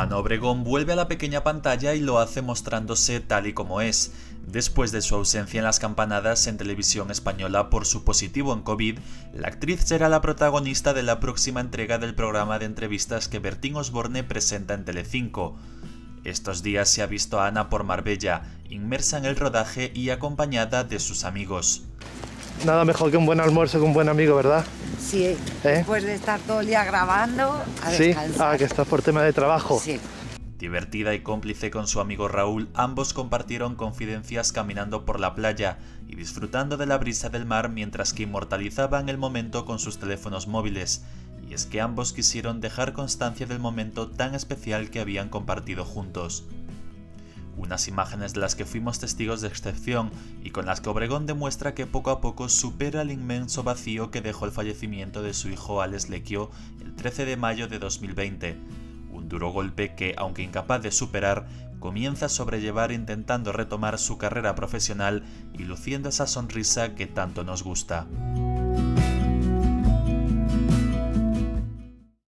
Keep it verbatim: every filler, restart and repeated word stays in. Ana Obregón vuelve a la pequeña pantalla y lo hace mostrándose tal y como es, después de su ausencia en las campanadas en televisión española por su positivo en COVID, la actriz será la protagonista de la próxima entrega del programa de entrevistas que Bertín Osborne presenta en Telecinco. Estos días se ha visto a Ana por Marbella, inmersa en el rodaje y acompañada de sus amigos. Nada mejor que un buen almuerzo con un buen amigo, ¿verdad? Sí, ¿eh? Después de estar todo el día grabando, a sí, descansar. Ah, que estás por tema de trabajo. Sí. Divertida y cómplice con su amigo Raúl, ambos compartieron confidencias caminando por la playa y disfrutando de la brisa del mar mientras que inmortalizaban el momento con sus teléfonos móviles. Y es que ambos quisieron dejar constancia del momento tan especial que habían compartido juntos. Unas imágenes de las que fuimos testigos de excepción y con las que Obregón demuestra que poco a poco supera el inmenso vacío que dejó el fallecimiento de su hijo Aless Lequio el trece de mayo de dos mil veinte. Un duro golpe que, aunque incapaz de superar, comienza a sobrellevar intentando retomar su carrera profesional y luciendo esa sonrisa que tanto nos gusta.